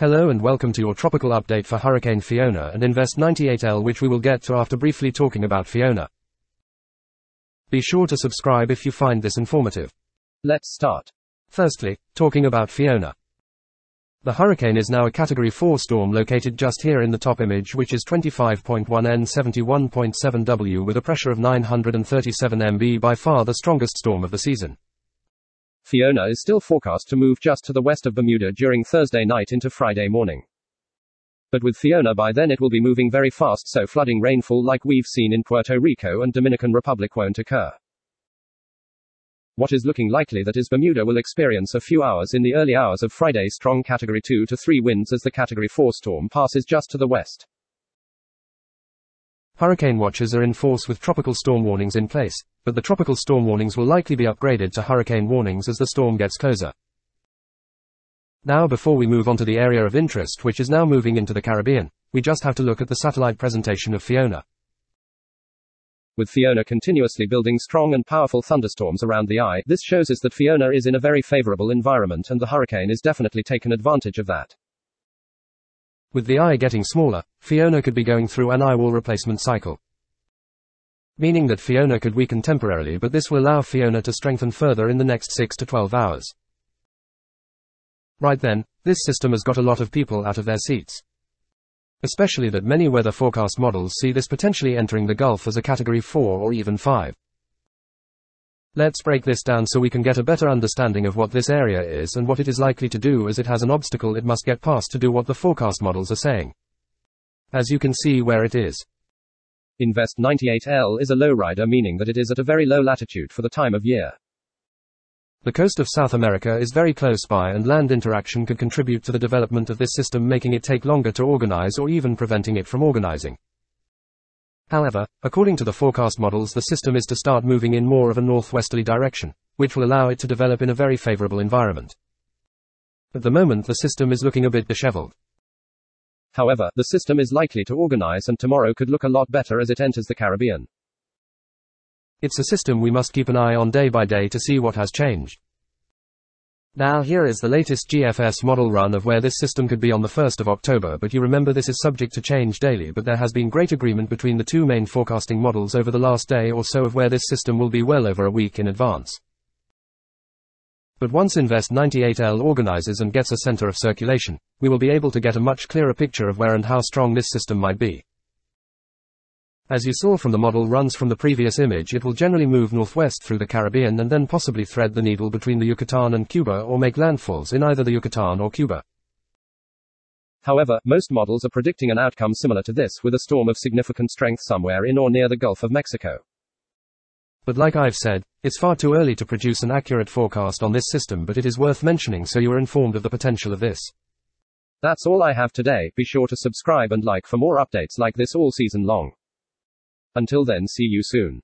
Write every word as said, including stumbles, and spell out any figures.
Hello and welcome to your tropical update for Hurricane Fiona and Invest ninety-eight L, which we will get to after briefly talking about Fiona. Be sure to subscribe if you find this informative. Let's start. Firstly, talking about Fiona. The hurricane is now a Category four storm located just here in the top image, which is twenty-five point one N seventy-one point seven W with a pressure of nine hundred thirty-seven M B, by far the strongest storm of the season. Fiona is still forecast to move just to the west of Bermuda during Thursday night into Friday morning. But with Fiona, by then it will be moving very fast, so flooding rainfall like we've seen in Puerto Rico and Dominican Republic won't occur. What is looking likely that is Bermuda will experience a few hours in the early hours of Friday strong Category two to three winds as the Category four storm passes just to the west. Hurricane watches are in force with tropical storm warnings in place, but the tropical storm warnings will likely be upgraded to hurricane warnings as the storm gets closer. Now, before we move on to the area of interest, which is now moving into the Caribbean, we just have to look at the satellite presentation of Fiona. With Fiona continuously building strong and powerful thunderstorms around the eye, this shows us that Fiona is in a very favorable environment, and the hurricane is definitely taking advantage of that. With the eye getting smaller, Fiona could be going through an eye wall replacement cycle, meaning that Fiona could weaken temporarily, but this will allow Fiona to strengthen further in the next six to twelve hours. Right then, this system has got a lot of people out of their seats. Especially that many weather forecast models see this potentially entering the Gulf as a Category four or even five. Let's break this down so we can get a better understanding of what this area is and what it is likely to do, as it has an obstacle it must get past to do what the forecast models are saying. As you can see where it is. Invest ninety-eight L is a lowrider, meaning that it is at a very low latitude for the time of year. The coast of South America is very close by, and land interaction could contribute to the development of this system, making it take longer to organize or even preventing it from organizing. However, according to the forecast models, the system is to start moving in more of a northwesterly direction, which will allow it to develop in a very favorable environment. At the moment, the system is looking a bit disheveled. However, the system is likely to organize, and tomorrow could look a lot better as it enters the Caribbean. It's a system we must keep an eye on day by day to see what has changed. Now, here is the latest G F S model run of where this system could be on the first of October, but you remember this is subject to change daily, but there has been great agreement between the two main forecasting models over the last day or so of where this system will be well over a week in advance. But once Invest ninety-eight L organizes and gets a center of circulation, we will be able to get a much clearer picture of where and how strong this system might be. As you saw from the model runs from the previous image, it will generally move northwest through the Caribbean and then possibly thread the needle between the Yucatan and Cuba, or make landfalls in either the Yucatan or Cuba. However, most models are predicting an outcome similar to this, with a storm of significant strength somewhere in or near the Gulf of Mexico. But like I've said, it's far too early to produce an accurate forecast on this system, but it is worth mentioning so you are informed of the potential of this. That's all I have today. Be sure to subscribe and like for more updates like this all season long. Until then, see you soon.